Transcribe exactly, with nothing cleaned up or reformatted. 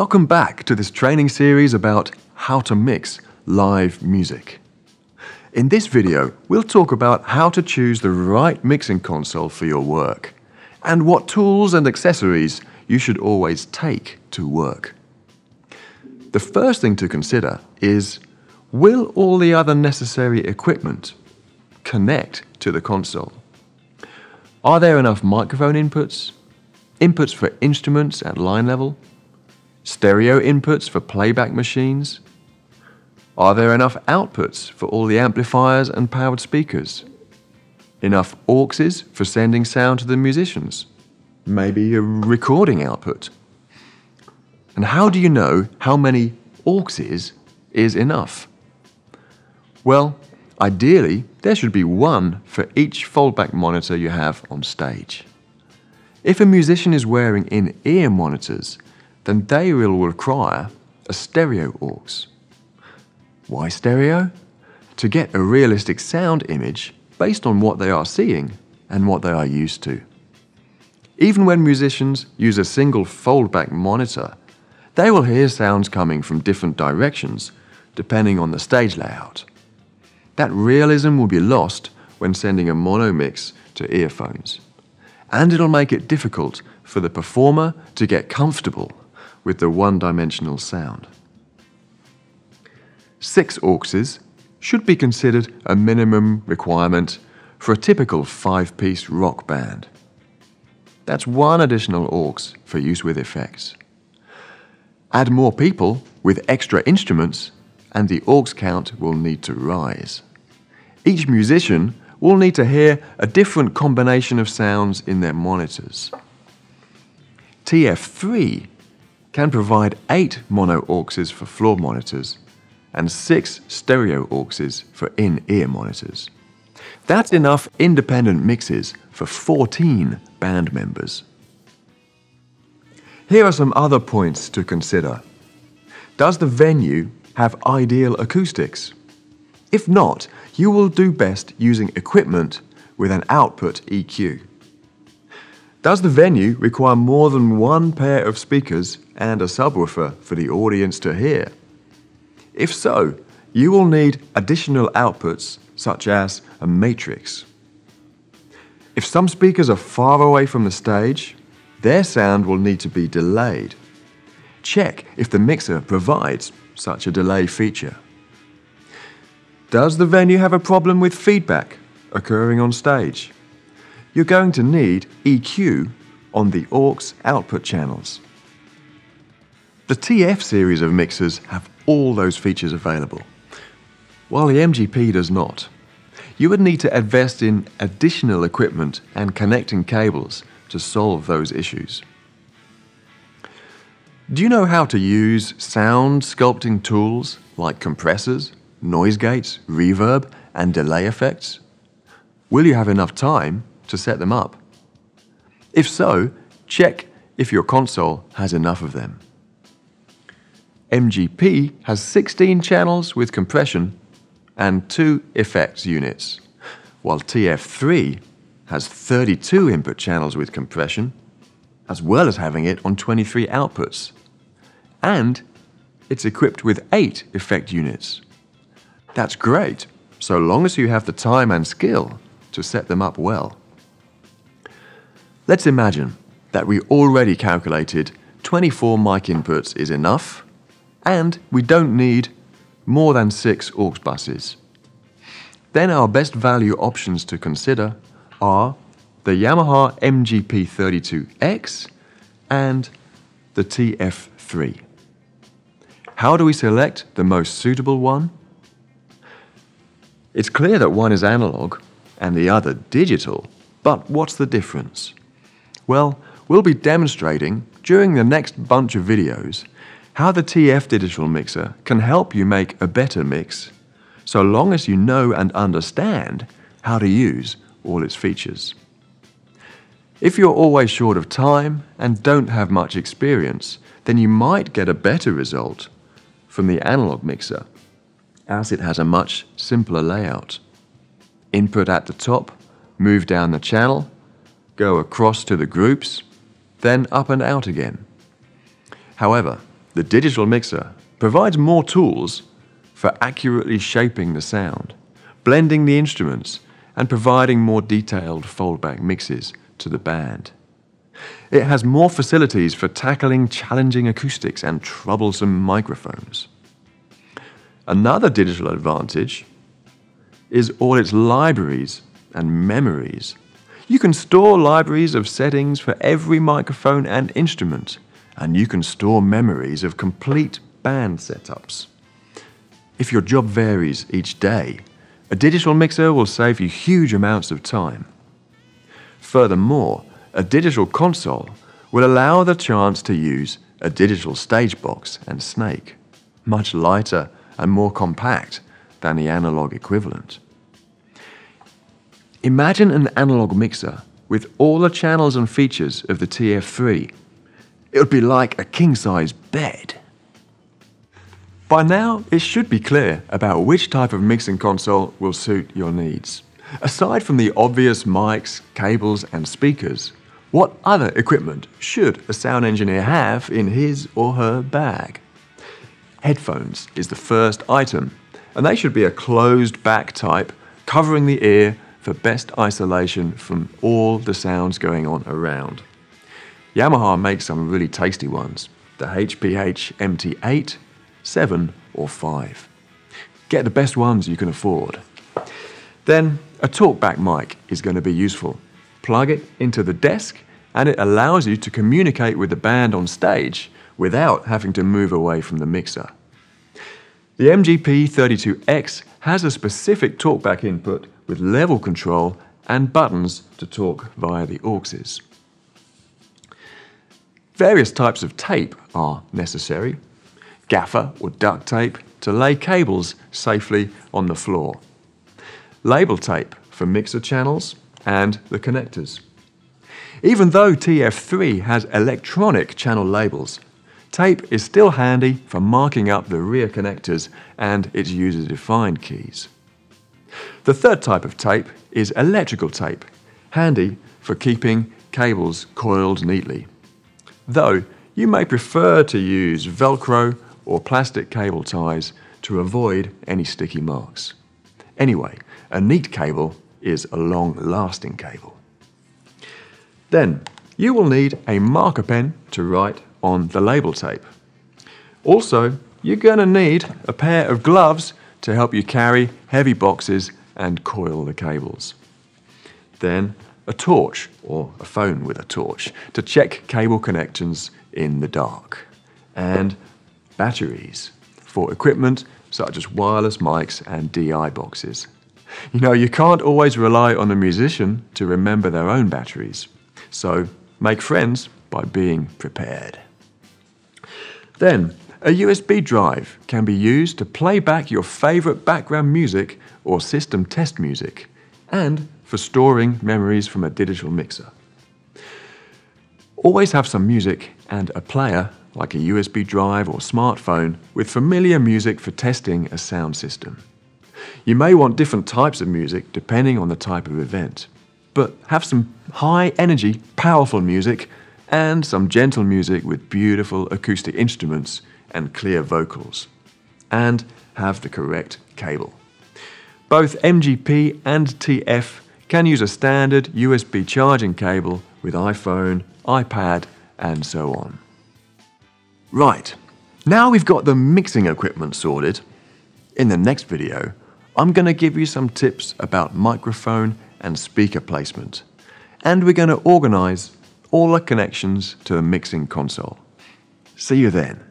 Welcome back to this training series about how to mix live music. In this video, we'll talk about how to choose the right mixing console for your work and what tools and accessories you should always take to work. The first thing to consider is, will all the other necessary equipment connect to the console? Are there enough microphone inputs, inputs for instruments at line level, stereo inputs for playback machines? Are there enough outputs for all the amplifiers and powered speakers? Enough aux for sending sound to the musicians? Maybe a recording output? And how do you know how many aux is enough? Well, ideally, there should be one for each foldback monitor you have on stage. If a musician is wearing in-ear monitors, then they will require a stereo aux. Why stereo? To get a realistic sound image based on what they are seeing and what they are used to. Even when musicians use a single foldback monitor, they will hear sounds coming from different directions depending on the stage layout. That realism will be lost when sending a mono mix to earphones, and it'll make it difficult for the performer to get comfortable with the one-dimensional sound. Six auxes should be considered a minimum requirement for a typical five-piece rock band. That's one additional aux for use with effects. Add more people with extra instruments and the aux count will need to rise. Each musician will need to hear a different combination of sounds in their monitors. T F three can provide eight mono auxes for floor monitors and six stereo auxes for in-ear monitors. That's enough independent mixes for fourteen band members. Here are some other points to consider. Does the venue have ideal acoustics? If not, you will do best using equipment with an output E Q. Does the venue require more than one pair of speakers and a subwoofer for the audience to hear? If so, you will need additional outputs such as a matrix. If some speakers are far away from the stage, their sound will need to be delayed. Check if the mixer provides such a delay feature. Does the venue have a problem with feedback occurring on stage? You're going to need E Q on the aux output channels. The T F series of mixers have all those features available, while the M G P does not. You would need to invest in additional equipment and connecting cables to solve those issues. Do you know how to use sound sculpting tools like compressors, noise gates, reverb, and delay effects? Will you have enough time to set them up? If so, check if your console has enough of them. M G P has sixteen channels with compression and two effects units, while T F three has thirty-two input channels with compression, as well as having it on twenty-three outputs. And it's equipped with eight effect units. That's great, so long as you have the time and skill to set them up well. Let's imagine that we already calculated twenty-four mic inputs is enough, and we don't need more than six aux buses. Then our best value options to consider are the Yamaha M G P thirty-two X and the T F three. How do we select the most suitable one? It's clear that one is analog and the other digital, but what's the difference? Well, we'll be demonstrating during the next bunch of videos how the T F digital mixer can help you make a better mix, so long as you know and understand how to use all its features. If you're always short of time and don't have much experience, then you might get a better result from the analog mixer, as it has a much simpler layout. Input at the top, move down the channel, go across to the groups, then up and out again. However, The digital mixer provides more tools for accurately shaping the sound, blending the instruments, and providing more detailed foldback mixes to the band. It has more facilities for tackling challenging acoustics and troublesome microphones. Another digital advantage is all its libraries and memories. You can store libraries of settings for every microphone and instrument, and you can store memories of complete band setups. If your job varies each day, a digital mixer will save you huge amounts of time. Furthermore, a digital console will allow the chance to use a digital stage box and snake, much lighter and more compact than the analog equivalent. Imagine an analog mixer with all the channels and features of the T F three. It would be like a king-size bed. By now, it should be clear about which type of mixing console will suit your needs. Aside from the obvious mics, cables, and speakers, what other equipment should a sound engineer have in his or her bag? Headphones is the first item, and they should be a closed-back type, covering the ear for best isolation from all the sounds going on around. Yamaha makes some really tasty ones, the H P H M T eight, seven, or five. Get the best ones you can afford. Then, a talkback mic is going to be useful. Plug it into the desk and it allows you to communicate with the band on stage without having to move away from the mixer. The M G P thirty-two X has a specific talkback input with level control and buttons to talk via the aux. Various types of tape are necessary. Gaffer or duct tape to lay cables safely on the floor. Label tape for mixer channels and the connectors. Even though T F three has electronic channel labels, tape is still handy for marking up the rear connectors and its user-defined keys. The third type of tape is electrical tape, handy for keeping cables coiled neatly. Though you may prefer to use Velcro or plastic cable ties to avoid any sticky marks. Anyway, a neat cable is a long-lasting cable. Then, you will need a marker pen to write on the label tape. Also, you're going to need a pair of gloves to help you carry heavy boxes and coil the cables. Then, a torch, or a phone with a torch, to check cable connections in the dark. And batteries for equipment such as wireless mics and D I boxes. You know, you can't always rely on a musician to remember their own batteries. So, make friends by being prepared. Then, a U S B drive can be used to play back your favorite background music or system test music, and for storing memories from a digital mixer. Always have some music and a player, like a U S B drive or smartphone, with familiar music for testing a sound system. You may want different types of music depending on the type of event, but have some high-energy, powerful music and some gentle music with beautiful acoustic instruments and clear vocals. And have the correct cable. Both M G P and T F can use a standard U S B charging cable with iPhone, iPad, and so on. Right, now we've got the mixing equipment sorted. In the next video, I'm going to give you some tips about microphone and speaker placement. And we're going to organize all the connections to the mixing console. See you then.